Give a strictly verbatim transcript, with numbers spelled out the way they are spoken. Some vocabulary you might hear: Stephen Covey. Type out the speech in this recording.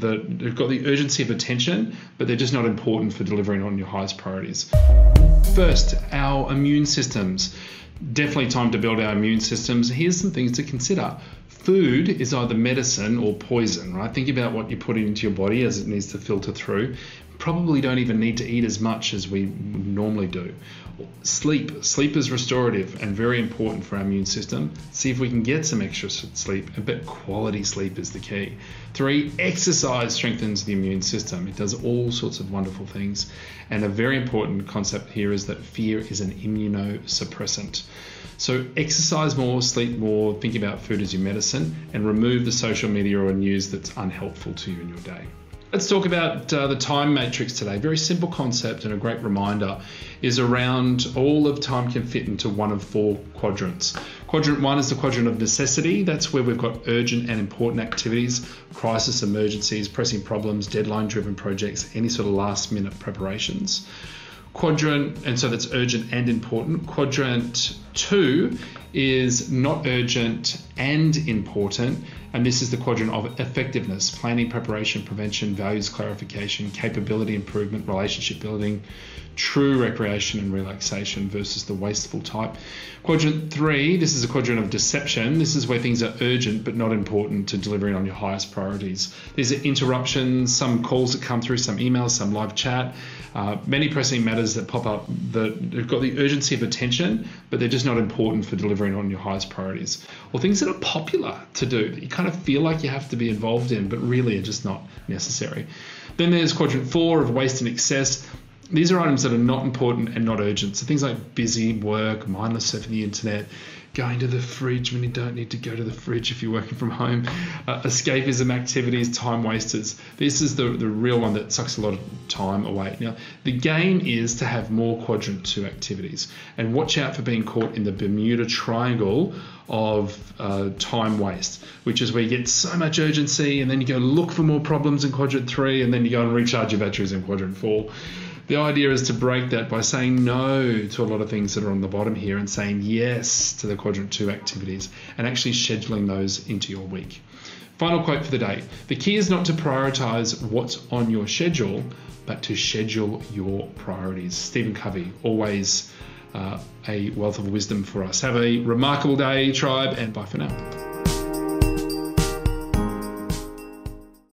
that they've got the urgency of attention, but they're just not important for delivering on your highest priorities. First, our immune systems. Definitely time to build our immune systems. Here's some things to consider. Food is either medicine or poison, right? Think about what you put into your body as it needs to filter through. Probably don't even need to eat as much as we normally do. Sleep. Sleep is restorative and very important for our immune system. See if we can get some extra sleep, but quality sleep is the key. Three, exercise strengthens the immune system. It does all sorts of wonderful things. And a very important concept here is that fear is an immunosuppressant. So exercise more, sleep more, think about food as your medicine, and remove the social media or news that's unhelpful to you in your day. Let's talk about uh, the time matrix today. Very simple concept and a great reminder is around all of time can fit into one of four quadrants. Quadrant one is the quadrant of necessity. That's where we've got urgent and important activities, crisis, emergencies, pressing problems, deadline-driven projects, any sort of last-minute preparations. Quadrant, and so that's urgent and important. Quadrant two is not urgent and important, and this is the quadrant of effectiveness, planning, preparation, prevention, values clarification, capability improvement, relationship building, true recreation and relaxation versus the wasteful type. Quadrant three, this is a quadrant of deception. This is where things are urgent but not important to delivering on your highest priorities. These are interruptions, some calls that come through, some emails, some live chat, uh, many pressing matters that pop up that have got the urgency of attention, but they're just not important for delivering on your highest priorities, or things that are popular to do that you kind of feel like you have to be involved in, but really are just not necessary. Then there's quadrant four of waste and excess. These are items that are not important and not urgent. So things like busy work, mindless surfing the internet, going to the fridge when you don't need to go to the fridge if you're working from home, uh, escapism activities, time wasters. This is the, the real one that sucks a lot of time away. Now, the game is to have more quadrant two activities and watch out for being caught in the Bermuda Triangle of uh, time waste, which is where you get so much urgency and then you go look for more problems in quadrant three and then you go and recharge your batteries in quadrant four. The idea is to break that by saying no to a lot of things that are on the bottom here and saying yes to the quadrant two activities and actually scheduling those into your week. Final quote for the day. The key is not to prioritize what's on your schedule, but to schedule your priorities. Stephen Covey, always uh, a wealth of wisdom for us. Have a remarkable day, tribe, and bye for now.